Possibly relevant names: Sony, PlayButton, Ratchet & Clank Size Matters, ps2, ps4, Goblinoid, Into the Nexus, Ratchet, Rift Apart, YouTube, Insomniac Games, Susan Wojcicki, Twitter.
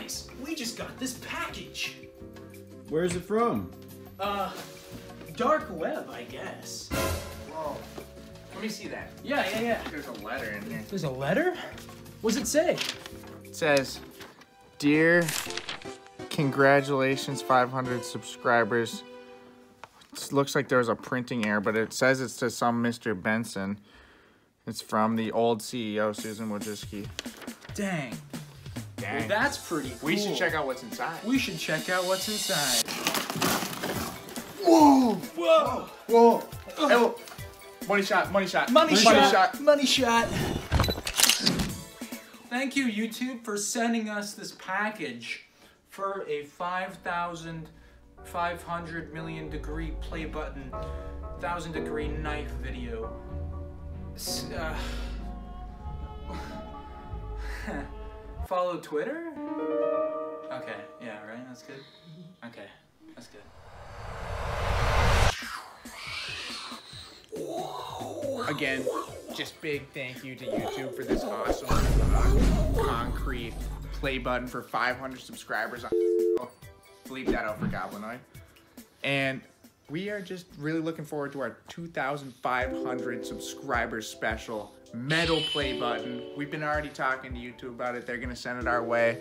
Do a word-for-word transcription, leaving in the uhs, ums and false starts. guys, we just got this package. Where is it from? Uh, dark web, I guess. Whoa. Let me see that. Yeah, yeah, yeah. There's a letter in here. There's a letter? What's it say? It says, "Dear, congratulations, five hundred subscribers." It looks like there's a printing error, but it says it's to some Mister Benson. It's from the old C E O, Susan Wojcicki. Dang. Dang. Well, that's pretty cool. We should check out what's inside. We should check out what's inside. Whoa! Whoa! Whoa! Whoa. Hey, look. Money shot, money shot. Money, money shot, shot, money shot. Thank you, YouTube, for sending us this package for a five thousand five hundred million degree play button, thousand degree knife video. Uh, follow Twitter? Okay, yeah, right? That's good? Okay, that's good. Again, just big thank you to YouTube for this awesome concrete play button for five hundred subscribers. Oh, bleep that out for Goblinoid. And we are just really looking forward to our two thousand five hundred subscribers special metal play button. We've been already talking to YouTube about it. They're gonna send it our way.